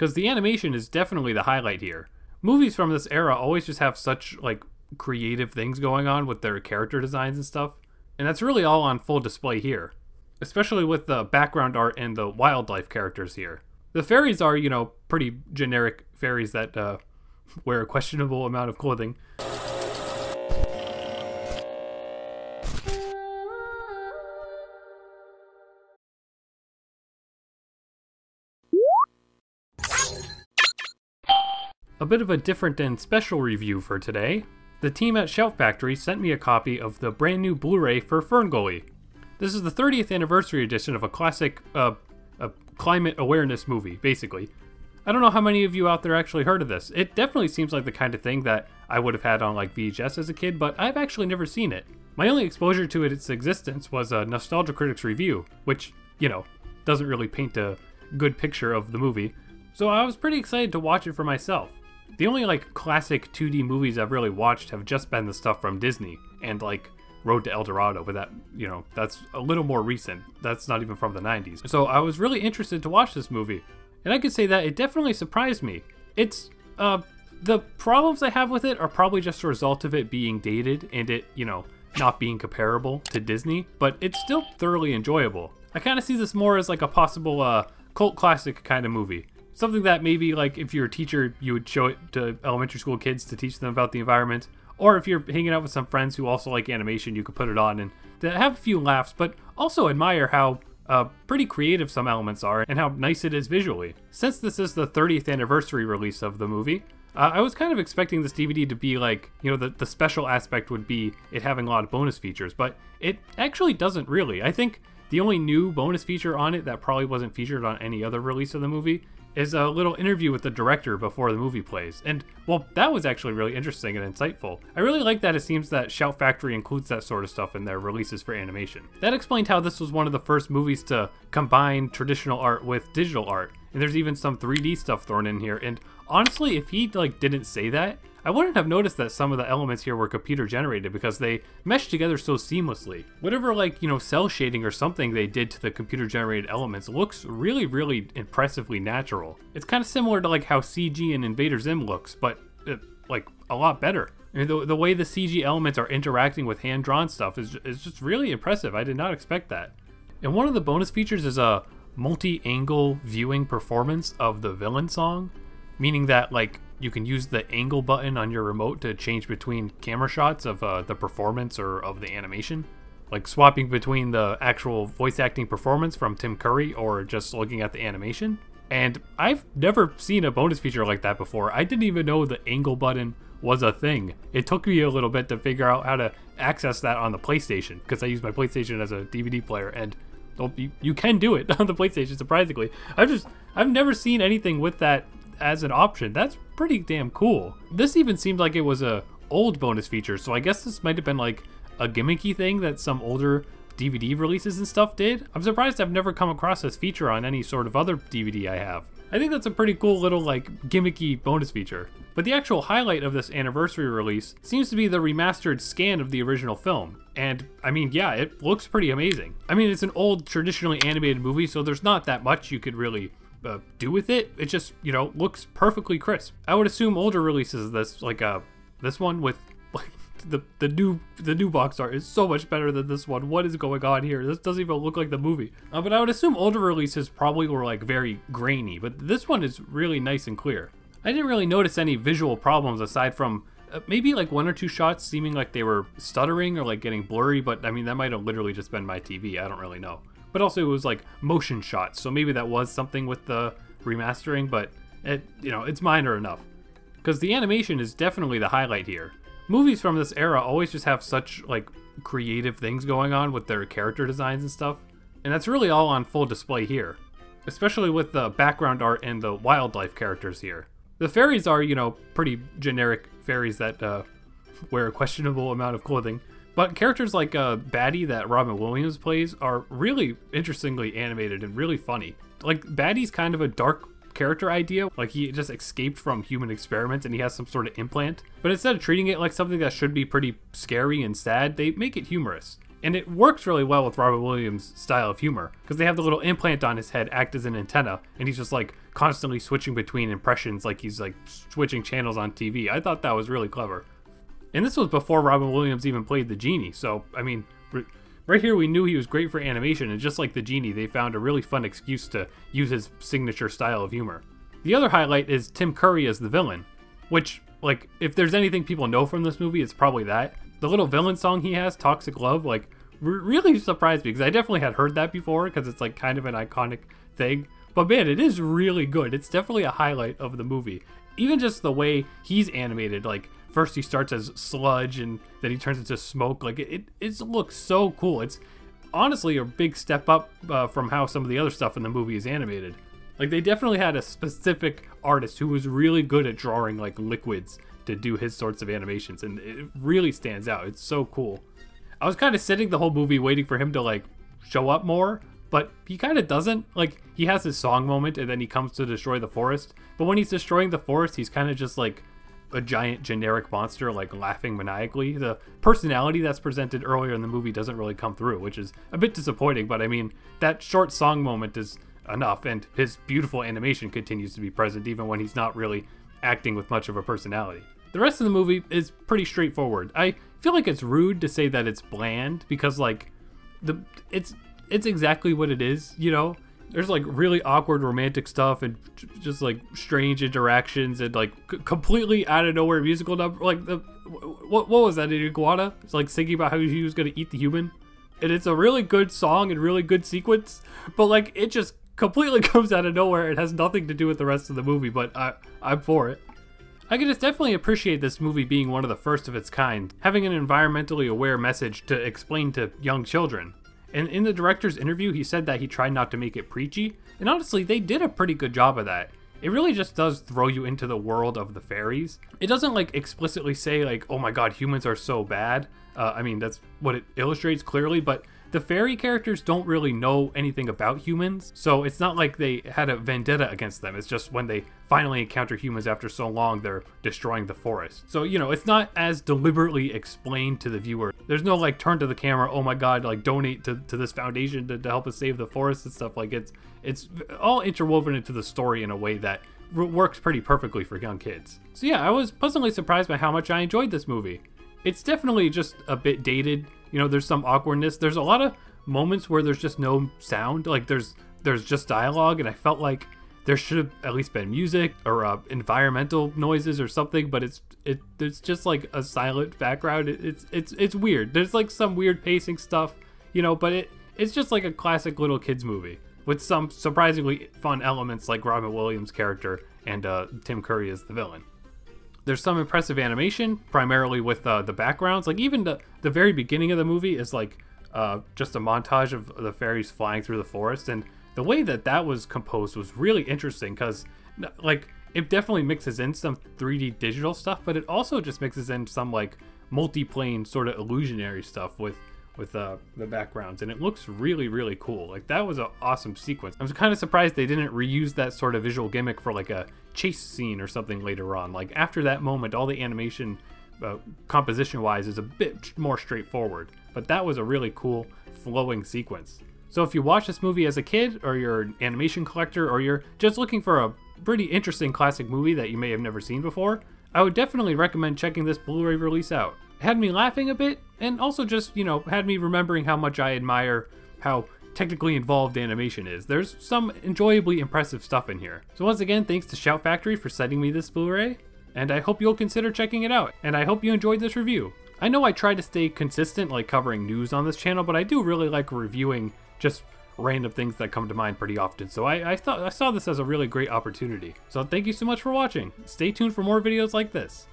Because the animation is definitely the highlight here. Movies from this era always just have such, like, creative things going on with their character designs and stuff. And that's really all on full display here. Especially with the background art and the wildlife characters here. The fairies are, you know, pretty generic fairies that wear a questionable amount of clothing. A bit of a different and special review for today. The team at Shout Factory sent me a copy of the brand new Blu-ray for Ferngully. This is the 30th anniversary edition of a classic a climate awareness movie, basically. I don't know how many of you out there actually heard of this. It definitely seems like the kind of thing that I would have had on like VHS as a kid, but I've actually never seen it. My only exposure to its existence was a Nostalgia Critic's review, which, you know, doesn't really paint a good picture of the movie. So I was pretty excited to watch it for myself. The only, like, classic 2D movies I've really watched have just been the stuff from Disney, and, like, Road to El Dorado, but that, you know, that's a little more recent. That's not even from the 90s. So I was really interested to watch this movie, and I could say that it definitely surprised me. It's, the problems I have with it are probably just a result of it being dated and it, you know, not being comparable to Disney, but it's still thoroughly enjoyable. I kind of see this more as, like, a possible, cult classic kind of movie. Something that maybe, like, if you're a teacher, you would show it to elementary school kids to teach them about the environment. Or if you're hanging out with some friends who also like animation, you could put it on and have a few laughs, but also admire how pretty creative some elements are and how nice it is visually. Since this is the 30th anniversary release of the movie, I was kind of expecting this DVD to be like, you know, the special aspect would be it having a lot of bonus features, but it actually doesn't really. I think the only new bonus feature on it that probably wasn't featured on any other release of the movie is a little interview with the director before the movie plays. And, well, that was actually really interesting and insightful. I really like that it seems that Shout Factory includes that sort of stuff in their releases for animation. That explained how this was one of the first movies to combine traditional art with digital art. And there's even some 3D stuff thrown in here. And honestly, if he, like, didn't say that, I wouldn't have noticed that some of the elements here were computer generated because they meshed together so seamlessly. Whatever, like, you know, cell shading or something they did to the computer generated elements looks really, really impressively natural. It's kind of similar to, like, how CG in Invader Zim looks, but, like, a lot better. I mean, the way the CG elements are interacting with hand-drawn stuff is just really impressive. I did not expect that. And one of the bonus features is a multi-angle viewing performance of the villain song, meaning that, like, you can use the angle button on your remote to change between camera shots of the performance or of the animation. Like swapping between the actual voice acting performance from Tim Curry or just looking at the animation. And I've never seen a bonus feature like that before. I didn't even know the angle button was a thing. It took me a little bit to figure out how to access that on the PlayStation because I use my PlayStation as a DVD player, and you can do it on the PlayStation, surprisingly. I've never seen anything with that as an option. That's pretty damn cool. This even seemed like it was an old bonus feature, so I guess this might have been like a gimmicky thing that some older DVD releases and stuff did. I'm surprised I've never come across this feature on any sort of other DVD I have. I think that's a pretty cool little like gimmicky bonus feature. But the actual highlight of this anniversary release seems to be the remastered scan of the original film. And I mean, yeah, it looks pretty amazing. I mean, it's an old traditionally animated movie, so there's not that much you could really do with it. It just, you know, looks perfectly crisp. I would assume older releases of this, like this one with like the new box art is so much better than this one. What is going on here? This doesn't even look like the movie. But I would assume older releases probably were like very grainy, but this one is really nice and clear. I didn't really notice any visual problems aside from maybe like one or two shots seeming like they were stuttering or like getting blurry, but I mean that might have literally just been my TV. I don't really know. But also it was like motion shots, so maybe that was something with the remastering, but it, you know, it's minor enough. Because the animation is definitely the highlight here. Movies from this era always just have such like creative things going on with their character designs and stuff. And that's really all on full display here. Especially with the background art and the wildlife characters here. The fairies are, you know, pretty generic fairies that wear a questionable amount of clothing. But characters like Batty that Robin Williams plays are really interestingly animated and really funny. Like, Batty's kind of a dark character idea, like he just escaped from human experiments and he has some sort of implant. But instead of treating it like something that should be pretty scary and sad, they make it humorous. And it works really well with Robin Williams' style of humor, because they have the little implant on his head act as an antenna, and he's just like constantly switching between impressions, like he's like switching channels on TV. I thought that was really clever. And this was before Robin Williams even played the Genie, so I mean, right here we knew he was great for animation, and just like the Genie, they found a really fun excuse to use his signature style of humor. The other highlight is Tim Curry as the villain, which, like, if there's anything people know from this movie, it's probably that. The little villain song he has, Toxic Love, like, really surprised me, because I definitely had heard that before, because it's like kind of an iconic thing. But man, it is really good. It's definitely a highlight of the movie. Even just the way he's animated, like, first he starts as sludge and then he turns into smoke. Like, it looks so cool. It's honestly a big step up from how some of the other stuff in the movie is animated. Like, they definitely had a specific artist who was really good at drawing, like, liquids to do his sorts of animations, and it really stands out. It's so cool. I was kind of sitting the whole movie waiting for him to, like, show up more, but he kind of doesn't. Like, he has his song moment and then he comes to destroy the forest, but when he's destroying the forest, he's kind of just like a giant generic monster, like, laughing maniacally. The personality that's presented earlier in the movie doesn't really come through, which is a bit disappointing, but I mean, that short song moment is enough, and his beautiful animation continues to be present even when he's not really acting with much of a personality. The rest of the movie is pretty straightforward. I feel like it's rude to say that it's bland, because, like, it's exactly what it is, you know? There's, like, really awkward romantic stuff and just, like, strange interactions and, like, completely out of nowhere musical number. Like, what was that, an iguana? It's, like, singing about how he was gonna eat the human. And it's a really good song and really good sequence, but, like, it just completely comes out of nowhere. It has nothing to do with the rest of the movie, but I'm for it. I can just definitely appreciate this movie being one of the first of its kind, having an environmentally aware message to explain to young children. And in the director's interview, he said that he tried not to make it preachy, and honestly, they did a pretty good job of that. It really just does throw you into the world of the fairies. It doesn't, like, explicitly say, like, oh my god, humans are so bad. I mean, that's what it illustrates clearly, but the fairy characters don't really know anything about humans, so it's not like they had a vendetta against them. It's just when they finally encounter humans after so long, they're destroying the forest. So, you know, it's not as deliberately explained to the viewer. There's no, like, turn to the camera, oh my god, like, donate to this foundation to help us save the forest and stuff. Like, it's all interwoven into the story in a way that works pretty perfectly for young kids. So yeah, I was pleasantly surprised by how much I enjoyed this movie. It's definitely just a bit dated. You know, there's some awkwardness. There's a lot of moments where there's just no sound. Like, there's just dialogue, and I felt like there should have at least been music or environmental noises or something. But it's just like a silent background. It's weird. There's, like, some weird pacing stuff, you know. But it's just like a classic little kids movie with some surprisingly fun elements, like Robin Williams' character and Tim Curry as the villain. There's some impressive animation, primarily with the backgrounds. Like, even the very beginning of the movie is, like, just a montage of the fairies flying through the forest, and the way that was composed was really interesting, because, like, it definitely mixes in some 3D digital stuff, but it also just mixes in some, like, multi-plane sort of illusionary stuff with the backgrounds, and it looks really, really cool. Like, that was an awesome sequence. I was kind of surprised they didn't reuse that sort of visual gimmick for, like, a chase scene or something later on. Like, after that moment, all the animation composition-wise is a bit more straightforward, but that was a really cool flowing sequence. So if you watch this movie as a kid, or you're an animation collector, or you're just looking for a pretty interesting classic movie that you may have never seen before, I would definitely recommend checking this Blu-ray release out. It had me laughing a bit, and also just, you know, had me remembering how much I admire how technically involved animation is. There's some enjoyably impressive stuff in here. So once again, thanks to Shout Factory for sending me this Blu-ray, and I hope you'll consider checking it out, and I hope you enjoyed this review. I know I try to stay consistent, like, covering news on this channel, but I do really like reviewing just random things that come to mind pretty often, so I saw this as a really great opportunity. So thank you so much for watching. Stay tuned for more videos like this.